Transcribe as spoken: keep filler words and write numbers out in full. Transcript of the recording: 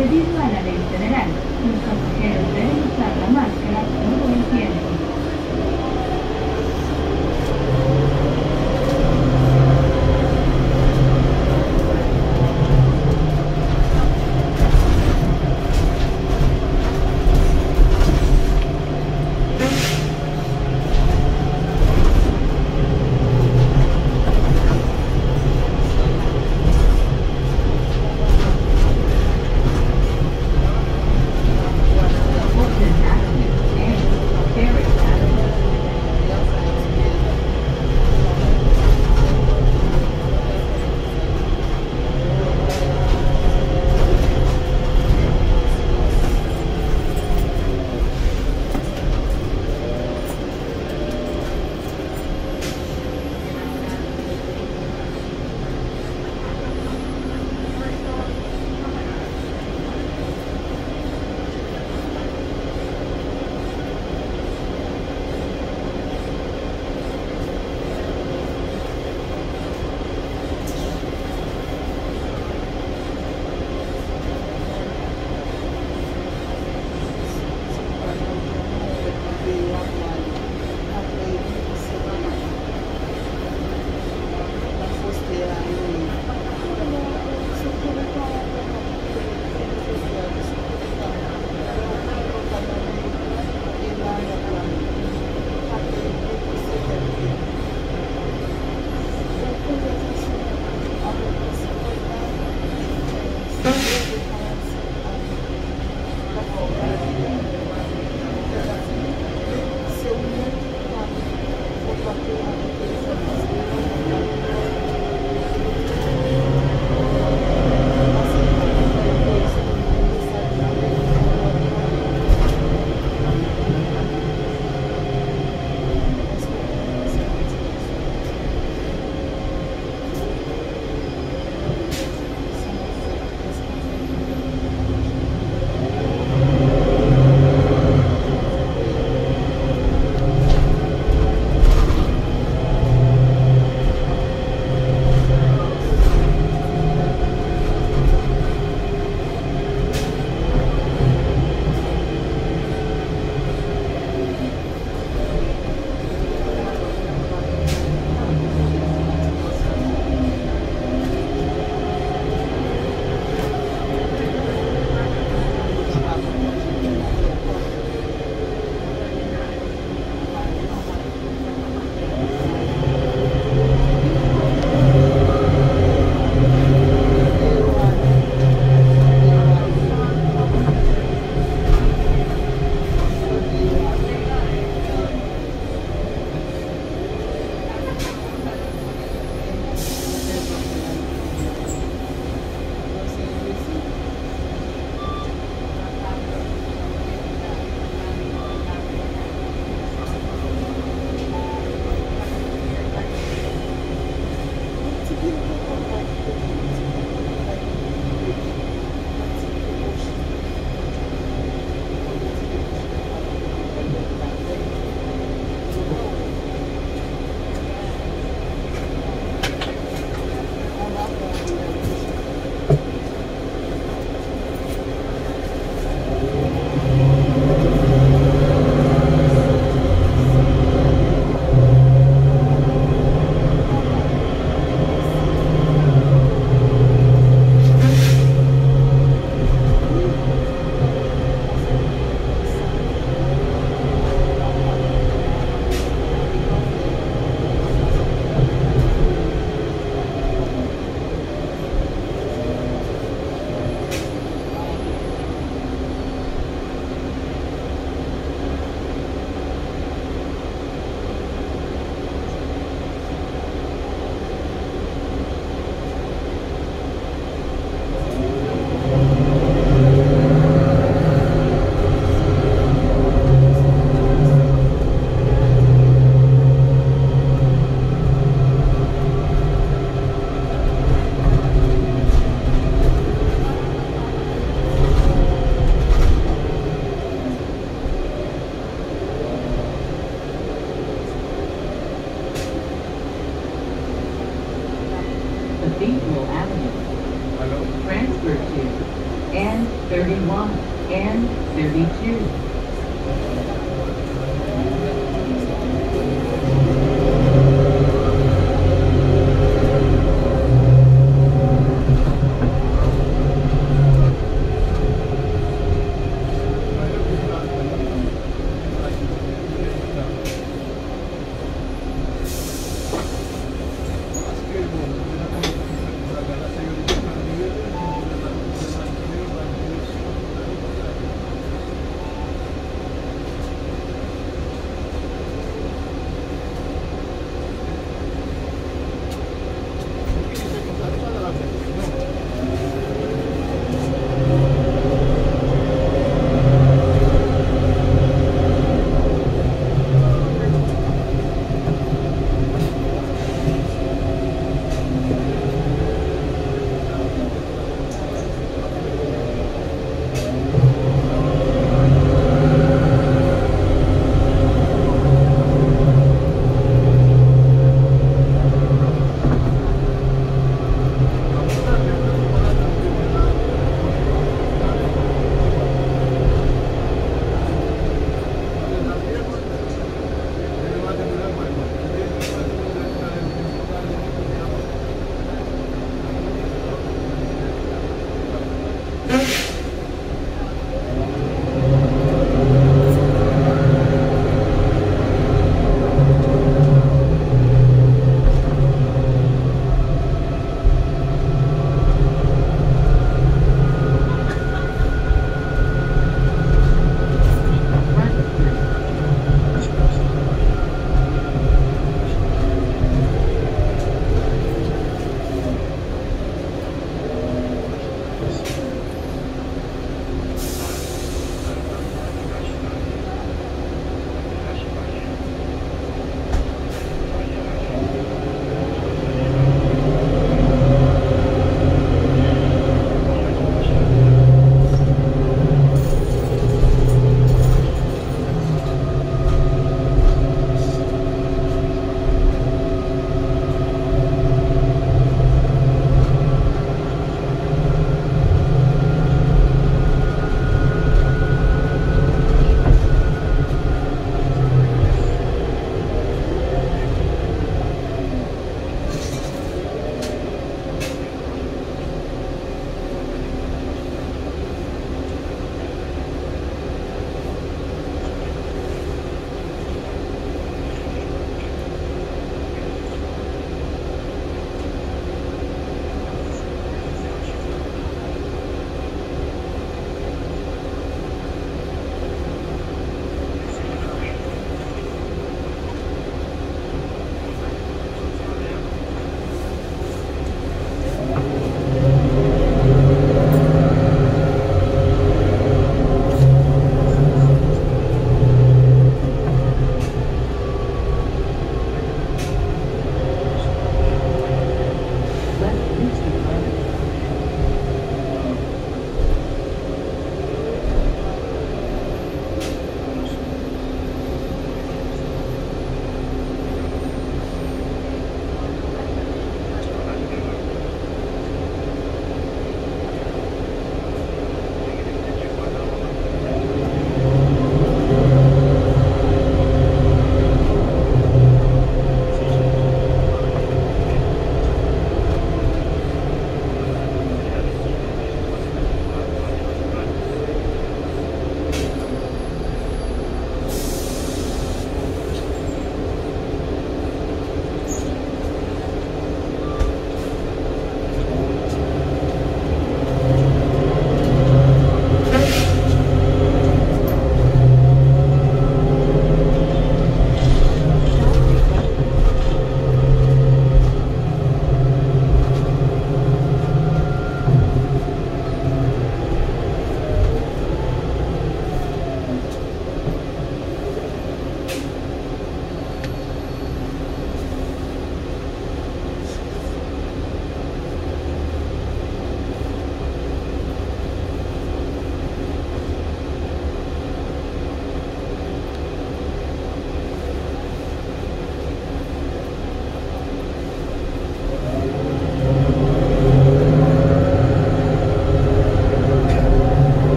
Debido a la ley federal, los pasajeros deben usar la máscara todo el tiempo. they're being cute.